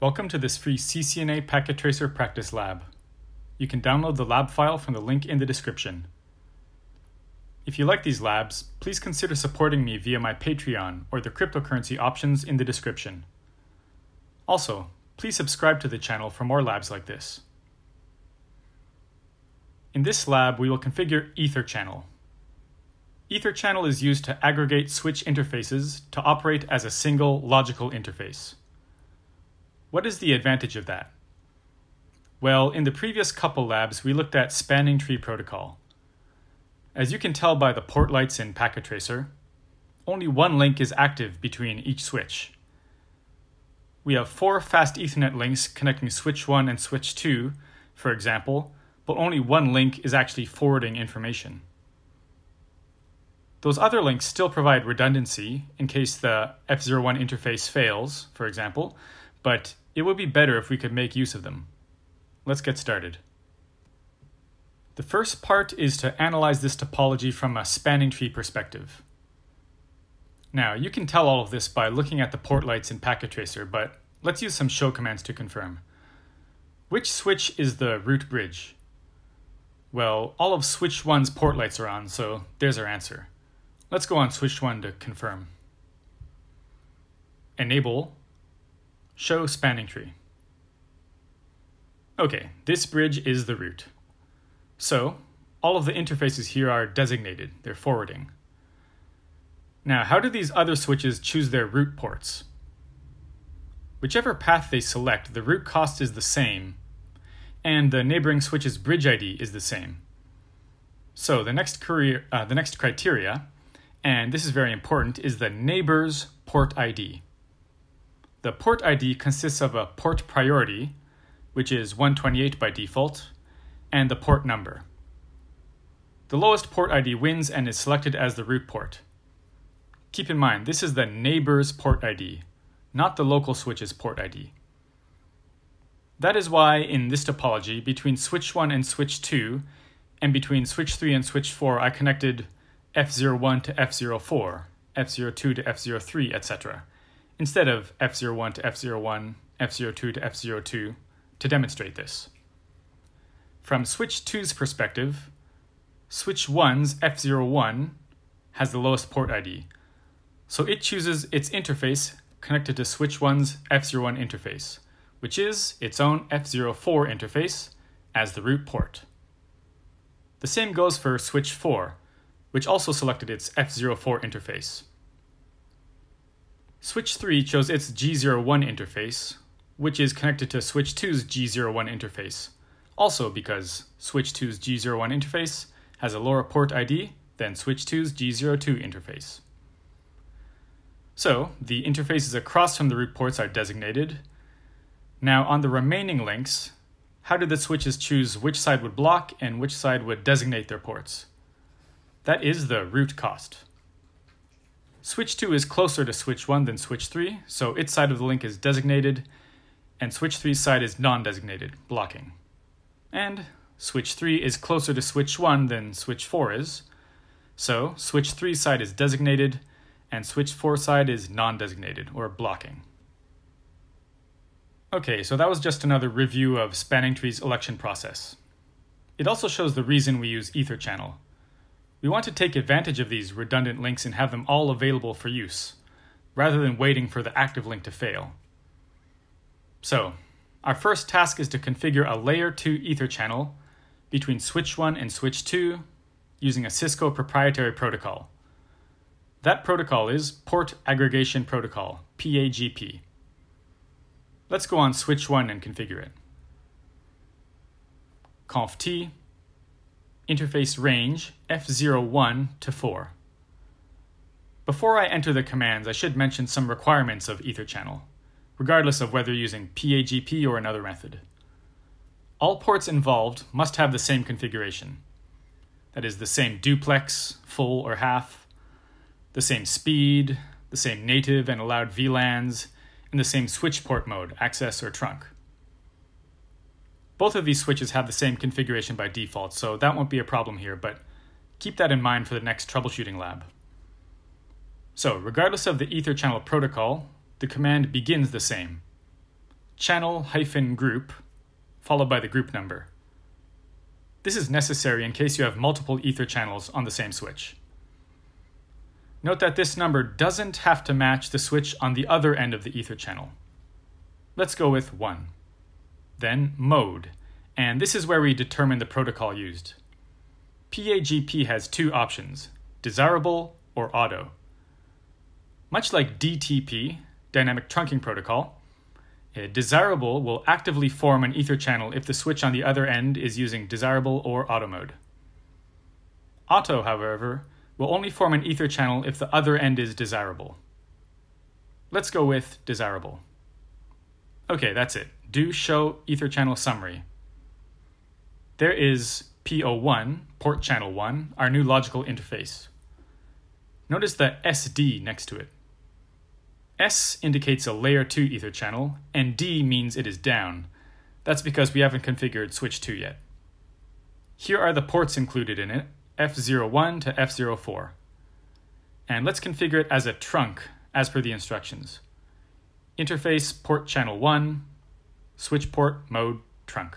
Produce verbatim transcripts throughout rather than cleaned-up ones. Welcome to this free C C N A Packet Tracer Practice Lab. You can download the lab file from the link in the description. If you like these labs, please consider supporting me via my Patreon or the cryptocurrency options in the description. Also, please subscribe to the channel for more labs like this. In this lab, we will configure EtherChannel. EtherChannel is used to aggregate switch interfaces to operate as a single logical interface. What is the advantage of that? Well, in the previous couple labs, we looked at spanning tree protocol. As you can tell by the port lights in Packet Tracer, only one link is active between each switch. We have four fast Ethernet links connecting switch one and switch two, for example, but only one link is actually forwarding information. Those other links still provide redundancy in case the F zero one interface fails, for example, but it would be better if we could make use of them. Let's get started. The first part is to analyze this topology from a spanning tree perspective. Now, you can tell all of this by looking at the port lights in Packet Tracer, but let's use some show commands to confirm. Which switch is the root bridge? Well, all of switch one's port lights are on, so there's our answer. Let's go on switch one to confirm. Enable show spanning tree. Okay, this bridge is the root. So, all of the interfaces here are designated, they're forwarding. Now, how do these other switches choose their root ports? Whichever path they select, the root cost is the same, and the neighboring switch's bridge I D is the same. So the next, career, uh, the next criteria, and this is very important, is the neighbor's port I D. The port I D consists of a port priority, which is one twenty-eight by default, and the port number. The lowest port I D wins and is selected as the root port. Keep in mind, this is the neighbor's port I D, not the local switch's port I D. That is why in this topology, between switch one and switch two, and between switch three and switch four, I connected F zero one to F zero four, F zero two to F zero three, et cetera, instead of F zero one to F zero one, F zero two to F zero two, to demonstrate this. From switch two's perspective, switch one's F zero one has the lowest port I D, so it chooses its interface connected to switch one's F zero one interface, which is its own F zero four interface, as the root port. The same goes for switch four, which also selected its F zero four interface. Switch three chose its G zero/one interface, which is connected to switch two's G zero/one interface, also because switch two's G zero/one interface has a lower port I D than switch two's G zero/two interface. So, the interfaces across from the root ports are designated. Now, on the remaining links, how did the switches choose which side would block and which side would designate their ports? That is the root cost. Switch two is closer to switch one than switch three, so its side of the link is designated, and switch three's side is non-designated, blocking. And switch three is closer to switch one than switch four is, so switch three's side is designated, and switch four's side is non-designated, or blocking. Okay, so that was just another review of spanning tree's election process. It also shows the reason we use EtherChannel. We want to take advantage of these redundant links and have them all available for use, rather than waiting for the active link to fail. So, our first task is to configure a layer two EtherChannel between switch one and switch two using a Cisco proprietary protocol. That protocol is Port Aggregation Protocol, PAgP. Let's go on switch one and configure it. Conf T, interface range F zero one to four. Before I enter the commands, I should mention some requirements of EtherChannel, regardless of whether using PAgP or another method. All ports involved must have the same configuration. That is, the same duplex, full or half, the same speed, the same native and allowed V LANs, in the same switch port mode, access or trunk. Both of these switches have the same configuration by default, so that won't be a problem here, but keep that in mind for the next troubleshooting lab. So, regardless of the EtherChannel protocol, the command begins the same. channel hyphen group, followed by the group number. This is necessary in case you have multiple ether channels on the same switch. Note that this number doesn't have to match the switch on the other end of the ether channel. Let's go with one. Then mode, and this is where we determine the protocol used. PAgP has two options, desirable or auto. Much like D T P, dynamic trunking protocol, a desirable will actively form an ether channel if the switch on the other end is using desirable or auto mode. Auto, however, will only form an ether channel if the other end is desirable. Let's go with desirable. Okay, that's it. Do show ether channel summary. There is P O one, port channel one, our new logical interface. Notice the S D next to it. S indicates a layer two ether channel, and D means it is down. That's because we haven't configured switch two yet. Here are the ports included in it, F zero one to F zero four. And let's configure it as a trunk, as per the instructions. Interface port channel one, switch port mode trunk.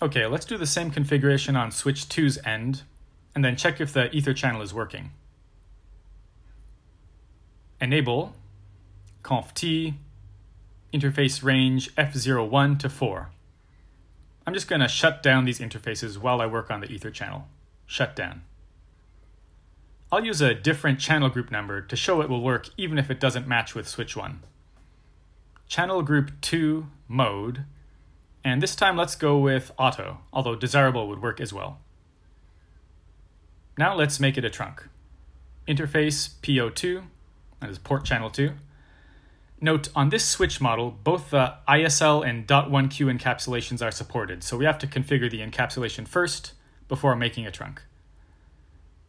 Okay, let's do the same configuration on switch two's end, and then check if the ether channel is working. Enable, conf t, interface range F zero one to four. I'm just going to shut down these interfaces while I work on the ether channel. Shut down. I'll use a different channel group number to show it will work even if it doesn't match with switch one. Channel group two mode, and this time let's go with auto, although desirable would work as well. Now let's make it a trunk. Interface P O two, that is port channel two. Note, on this switch model, both the I S L and dot one Q encapsulations are supported, so we have to configure the encapsulation first before making a trunk.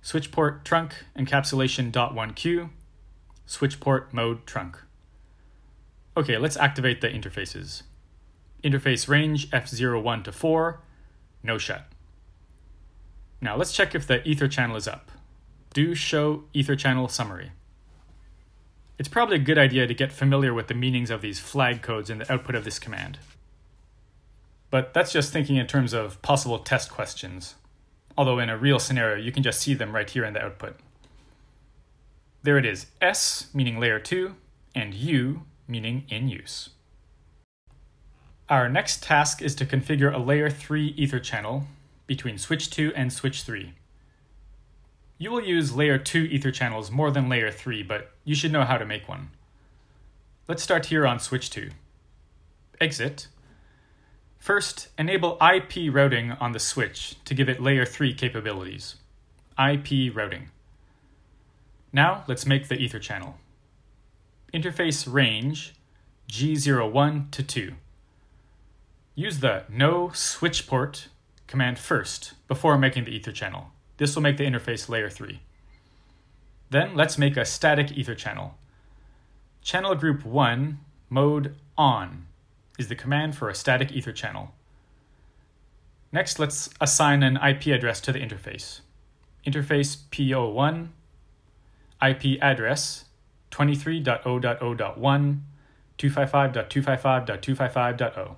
Switch port trunk encapsulation dot one Q, switch port mode trunk. Okay, let's activate the interfaces. Interface range F zero one to four, no shut. Now let's check if the ether channel is up. Do show ether channel summary. It's probably a good idea to get familiar with the meanings of these flag codes in the output of this command. But that's just thinking in terms of possible test questions, although in a real scenario, you can just see them right here in the output. There it is, S meaning layer two, and U meaning in use. Our next task is to configure a layer three ether channel between switch two and switch three. You will use layer two ether channels more than layer three, but you should know how to make one. Let's start here on switch two. Exit. First, enable I P routing on the switch to give it layer three capabilities. I P routing. Now let's make the ether channel. Interface range G zero/one to two. Use the no switch port command first before making the ether channel. This will make the interface layer three. Then let's make a static ether channel. Channel group one mode on is the command for a static ether channel. Next, let's assign an I P address to the interface. Interface P O one, I P address twenty-three dot zero dot zero dot one, two fifty-five dot two fifty-five dot two fifty-five dot zero.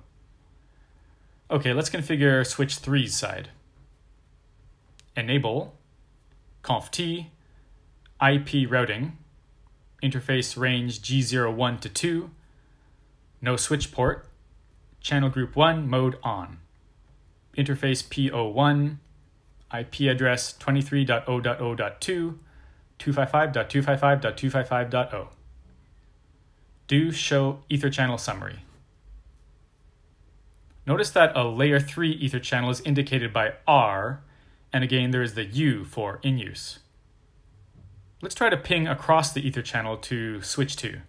Okay, let's configure switch three's side. Enable, conf t, I P routing, interface range G zero/one to two, no switch port, channel group one mode on, interface P O one, I P address twenty-three dot zero dot zero dot two, two fifty-five dot two fifty-five dot two fifty-five dot zero. Do show ether channel summary. Notice that a layer three ether channel is indicated by R, and again, there is the U for in use. Let's try to ping across the ether channel to switch two.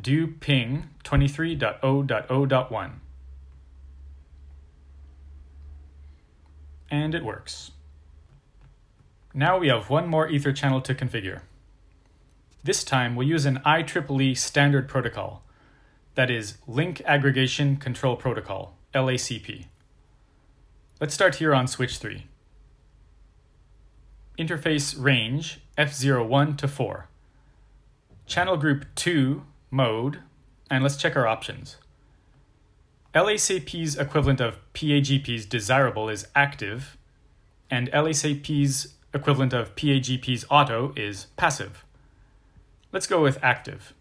Do ping twenty-three dot zero dot zero dot one. And it works. Now we have one more ether channel to configure. This time we'll use an I E E E standard protocol, that is Link Aggregation Control Protocol, L A C P. Let's start here on switch three. Interface range F zero one to four. Channel group two mode, and let's check our options. L A C P's equivalent of PAgP's desirable is active, and L A C P's equivalent of PAgP's auto is passive. Let's go with active.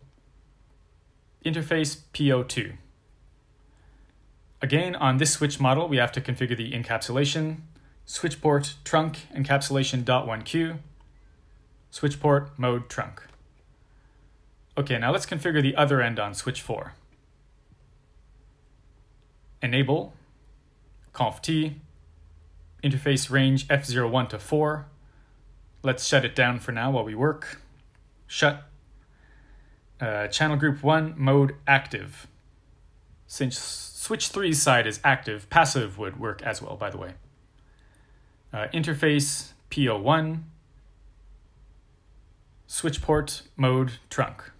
Interface P O two. Again, on this switch model, we have to configure the encapsulation, switch port trunk encapsulation dot one Q, switch port mode trunk. Okay, now let's configure the other end on switch four. Enable, conf t, interface range F zero one to four. Let's shut it down for now while we work. Shut. Uh, channel group one, mode active. Since switch three's side is active, passive would work as well, by the way. Uh, interface P O one, switch port mode trunk.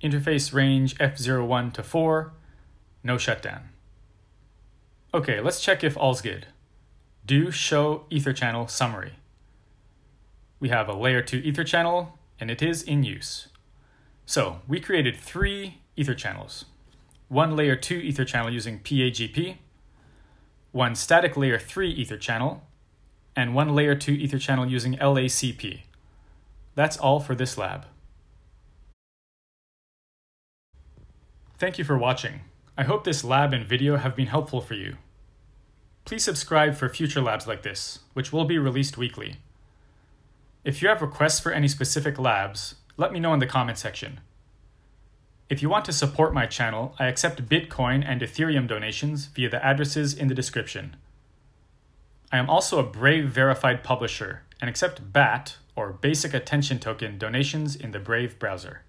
Interface range F zero one to four, no shutdown. Okay, let's check if all's good. Do show EtherChannel summary. We have a layer two EtherChannel, and it is in use. So we created three EtherChannels. One layer two EtherChannel using PAgP, one static layer three EtherChannel, and one layer two EtherChannel using L A C P. That's all for this lab. Thank you for watching. I hope this lab and video have been helpful for you. Please subscribe for future labs like this, which will be released weekly. If you have requests for any specific labs, let me know in the comment section. If you want to support my channel, I accept Bitcoin and Ethereum donations via the addresses in the description. I am also a Brave verified publisher and accept B A T or Basic Attention Token donations in the Brave browser.